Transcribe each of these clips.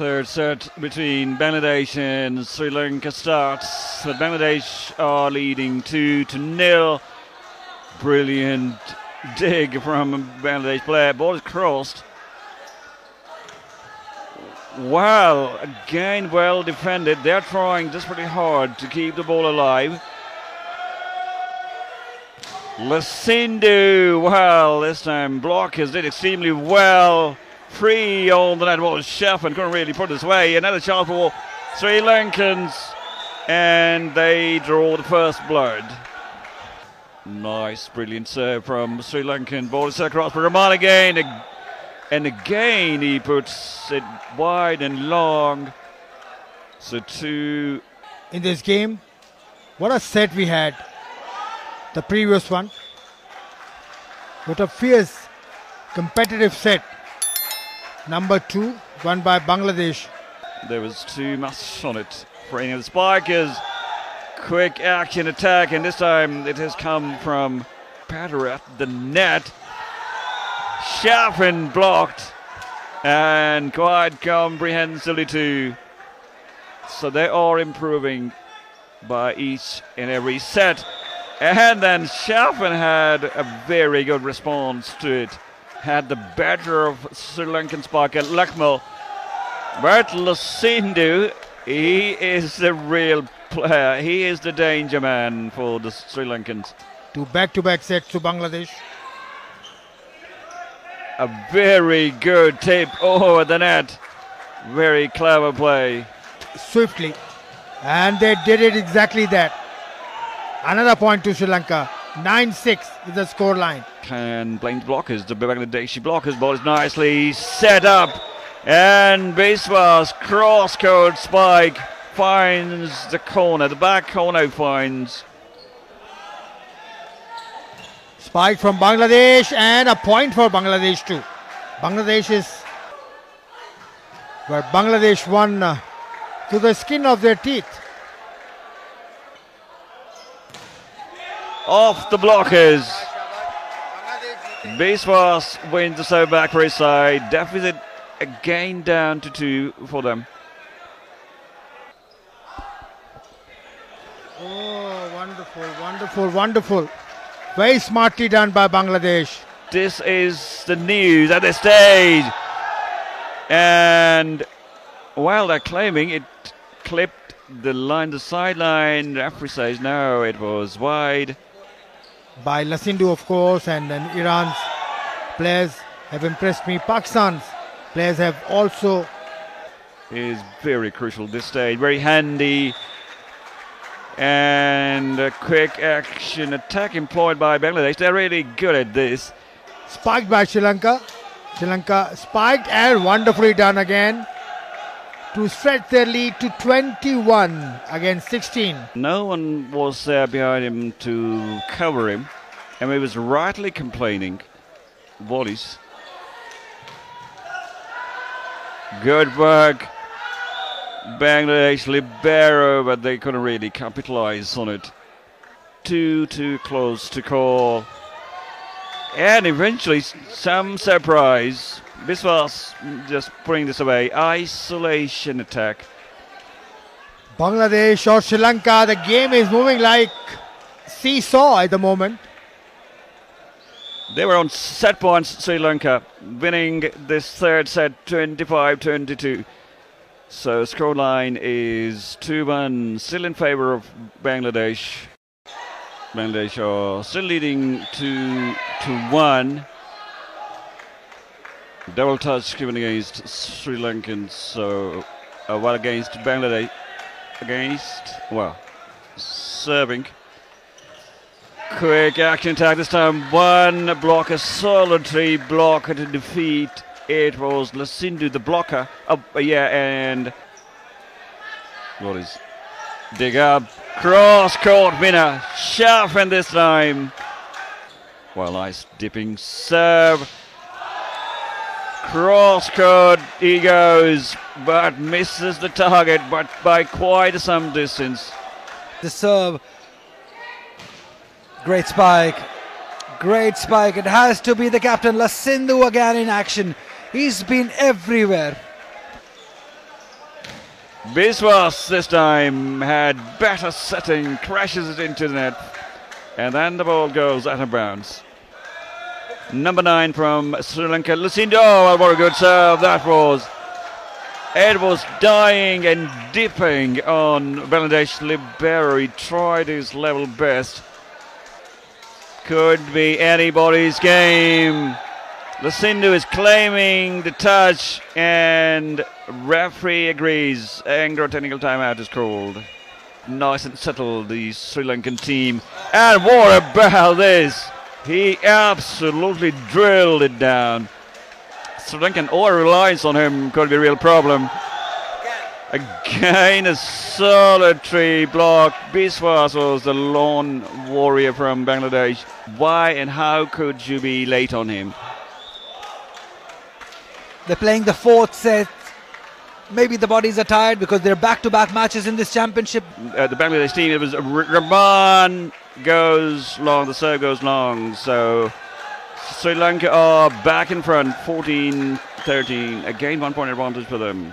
third set between Bangladesh and Sri Lanka starts. But Bangladesh are leading 2-0. Brilliant dig from a Bangladesh player. Ball is crossed. Wow, again well defended. They're trying desperately hard to keep the ball alive. Lasindu, well, this time blockers did extremely well. Free on the net was Chef and couldn't really put this way. Another chance for Sri Lankans, and they draw the first blood. Nice, brilliant serve from Sri Lankan. Ball is across for Ramal again. And again he puts it wide and long. So two. In this game, what a set we had. The previous one. What a fierce competitive set. Number 2 won by Bangladesh. There was too much on it for any of the spikers. Quick action attack, and this time it has come from Patarat, the net. Shafin blocked, and quite comprehensively too. So they are improving by each and every set. And then Shafin had a very good response to it. Had the better of Sri Lankan spark at Lakmal. But Lasindu, he is the real player. He is the danger man for the Sri Lankans. Two back-to-back sets to Bangladesh. A very good tip over the net. Very clever play. Swiftly. And they did it exactly that. Another point to Sri Lanka. 9-6 is the score line. Can blame the blockers, the Bangladeshi blockers. Ball is nicely set up. And Biswas cross-court spike finds the corner. The back corner finds. Spike from Bangladesh, and a point for Bangladesh too. Bangladesh won to the skin of their teeth. Off the blockers. Biswas wins the serve back for his side. Deficit again down to 2 for them. Oh, wonderful, wonderful, wonderful. Very smartly done by Bangladesh. This is the news at this stage. And while they're claiming it clipped the line, the sideline, referee says no, it was wide. By Lasindu, of course, and then Iran's players have impressed me. Pakistan's players have also. Is very crucial this stage, very handy. And a quick action attack employed by Bangladesh. They're really good at this. Spiked by Sri Lanka. Sri Lanka spiked and wonderfully done again to stretch their lead to 21 against 16. No one was there behind him to cover him, and he was rightly complaining. Wallis. Good work. Bangladesh libero, but they couldn't really capitalize on it. Too close to call. And eventually, some surprise. Biswas just putting this away. Isolation attack. Bangladesh or Sri Lanka, the game is moving like seesaw at the moment. They were on set points, Sri Lanka, winning this third set 25-22. So scoreline is 2-1, still in favour of Bangladesh. Bangladesh are still leading 2-1. Double touch given against Sri Lankans, so well against Bangladesh, serving. Quick action attack this time, one blocker, solitary blocker to defeat. It was Lasindu, the blocker, and Wallis. Dig up, cross-court winner, Shafin this time. Well, nice dipping serve. Cross-court he goes, but misses the target, but by quite some distance. The serve, great spike, it has to be the captain, Lasindu, again in action. He's been everywhere. Biswas this time had better setting, crashes it into the net, and then the ball goes out of bounds. Number 9 from Sri Lanka, Lasindu. Oh, what a good serve that was. It was dying and dipping on Bangladesh libero. He tried his level best. Could be anybody's game. Lasindu is claiming the touch and referee agrees. Anglo technical timeout is called. Nice and settled, the Sri Lankan team. And what about this? He absolutely drilled it down. Sri Lankan over-reliance on him could be a real problem. Again, a solitary block. Biswas was the lone warrior from Bangladesh. Why and how could you be late on him? They're playing the 4th set. Maybe the bodies are tired because they're back-to-back matches in this championship. The Bangladesh team, it was Ramal goes long, the serve goes long. So Sri Lanka are back in front, 14-13. Again, 1 point advantage for them.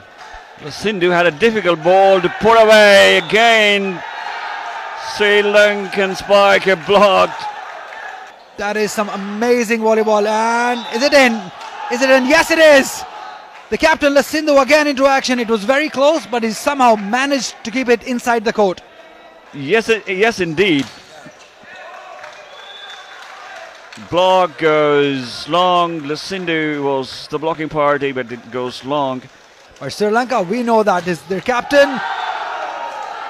Sindhu had a difficult ball to put away. Again, Sri Lankan spiker blocked. That is some amazing volleyball. And is it in? Is it in? Yes, it is. The captain Lasindu again into action. It was very close, but he somehow managed to keep it inside the court. Yes, yes, indeed. Block goes long. Lasindu was the blocking party, but it goes long. Or Sri Lanka, we know that is their captain.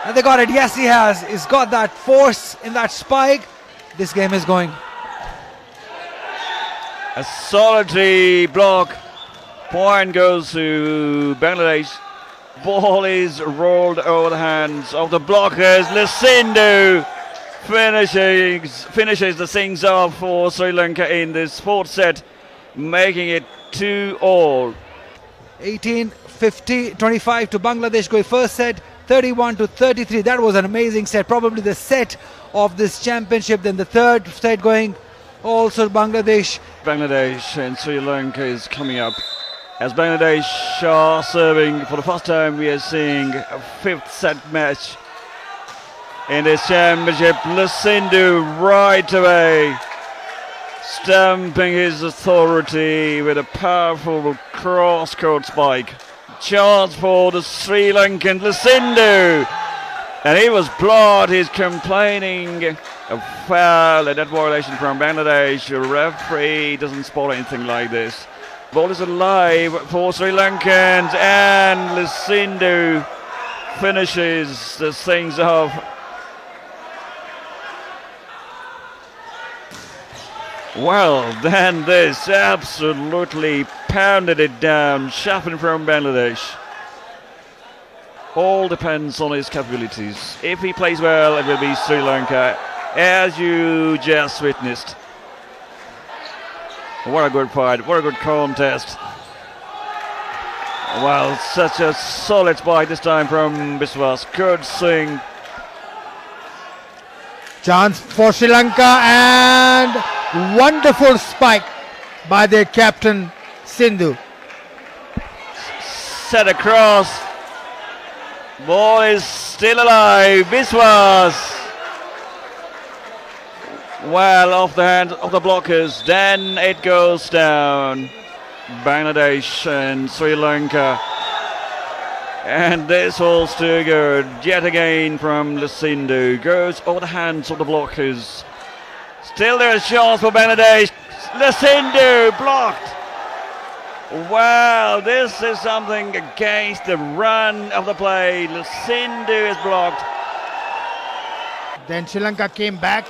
And they got it. Yes, he has. He's got that force in that spike. This game is going. A solitary block. Point goes to Bangladesh. Ball is rolled over the hands of the blockers. Lasindu finishes the things off for Sri Lanka in this 4th set, making it 2-all. 18-50-25 to Bangladesh going first set, 31-33. That was an amazing set, probably the set of this championship. Then the 3rd set going also Bangladesh. Bangladesh and Sri Lanka is coming up. As Bangladesh are serving for the first time, we are seeing a 5th set match in this championship. Lasindu right away, stamping his authority with a powerful cross-court spike. Chance for the Sri Lankan, Lasindu. And he was blocked. He's complaining a foul, and that violation from Bangladesh. A referee doesn't spot anything like this. Ball is alive for Sri Lankans, and Lasindu finishes the things off. Well, then this absolutely pounded it down, shuffling from Bangladesh. All depends on his capabilities. If he plays well, it will be Sri Lanka, as you just witnessed. What a good fight, what a good contest. Well, such a solid spike this time from Biswas. Good swing. Chance for Sri Lanka, and wonderful spike by their captain Sindhu. Set across. Ball is still alive. Biswas. Well, off the hands of the blockers, then it goes down. Bangladesh and Sri Lanka. And this holds too good. Yet again from Lasindu. Goes over the hands of the blockers. Still there's a chance for Bangladesh. Lasindu blocked. Wow, this is something against the run of the play. Lasindu is blocked. Then Sri Lanka came back.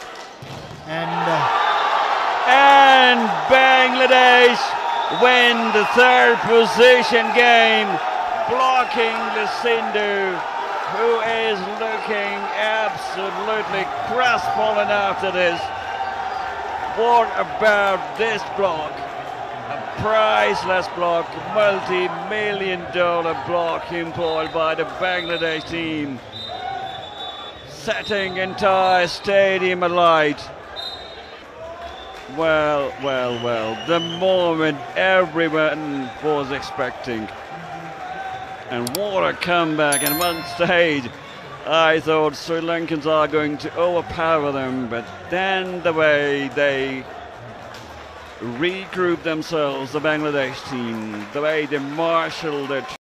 And Bangladesh win the 3rd position game, blocking Lasindu, who is looking absolutely crestfallen after this. What about this block? A priceless block, multi-million-dollar block employed by the Bangladesh team, setting entire stadium alight. Well, well, well, the moment everyone was expecting. And what a comeback. At one stage, I thought Sri Lankans are going to overpower them, but then the way they regrouped themselves, the Bangladesh team, the way they marshaled their